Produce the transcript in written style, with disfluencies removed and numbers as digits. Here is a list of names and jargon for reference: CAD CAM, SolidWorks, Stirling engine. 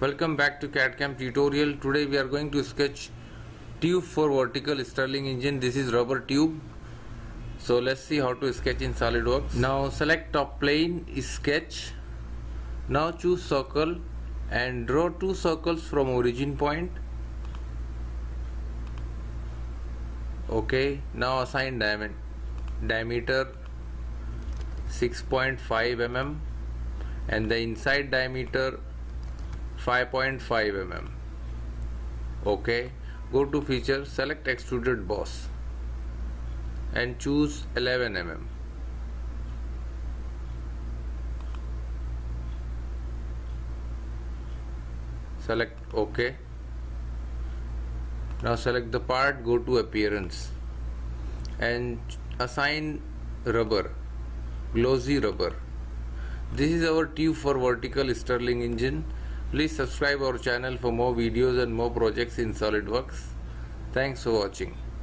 Welcome back to CAD CAM tutorial. Today we are going to sketch tube for vertical Stirling engine. This is rubber tube. So let's see how to sketch in SolidWorks. Now select top plane, sketch. Now choose circle and draw two circles from origin point. Okay, now assign diameter 6.5 mm and the inside diameter 5.5 mm. Okay, go to feature, select extruded boss and choose 11 mm. Select OK. Now select the part, go to appearance and assign rubber, glossy rubber. This is our tube for vertical Stirling engine. Please subscribe our channel for more videos and more projects in SolidWorks. Thanks for watching.